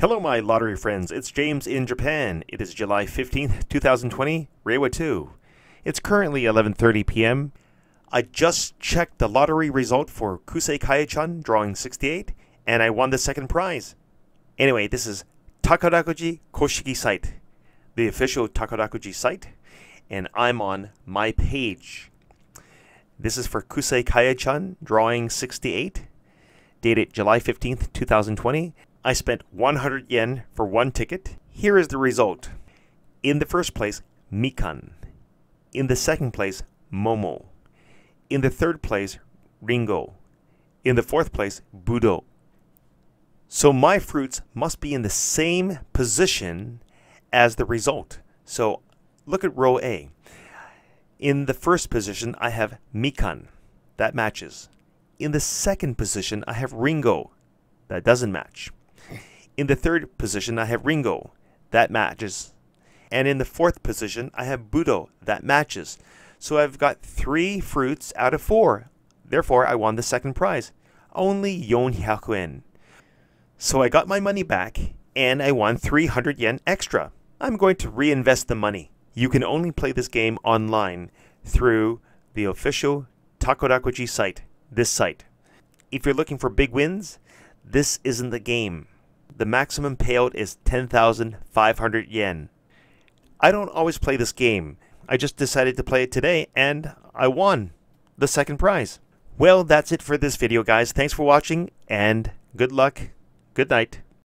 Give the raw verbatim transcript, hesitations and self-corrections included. Hello my lottery friends, it's James in Japan. It is July fifteenth, two thousand twenty, Reiwa two. It's currently eleven thirty p m I just checked the lottery result for Kusekaechan, drawing sixty-eight, and I won the second prize. Anyway, this is Takarakuji Koshiki site, the official Takarakuji site, and I'm on my page. This is for Kusekaechan, drawing sixty-eight, dated July fifteenth, two thousand twenty. I spent one hundred yen for one ticket. Here is the result. In the first place, Mikan. In the second place, Momo. In the third place, Ringo. In the fourth place, Budo. So my fruits must be in the same position as the result. So look at row A. In the first position, I have Mikan. That matches. In the second position, I have Ringo. That doesn't match. In the third position, I have Ringo. That matches. And in the fourth position, I have Budo. That matches. So I've got three fruits out of four. Therefore, I won the second prize. Only four hundred yen. So I got my money back, and I won three hundred yen extra. I'm going to reinvest the money. You can only play this game online through the official Takarakuji site, this site. If you're looking for big wins, this isn't the game. The maximum payout is ten thousand five hundred yen. I don't always play this game. I just decided to play it today and I won the second prize. Well, that's it for this video, guys. Thanks for watching and good luck. Good night.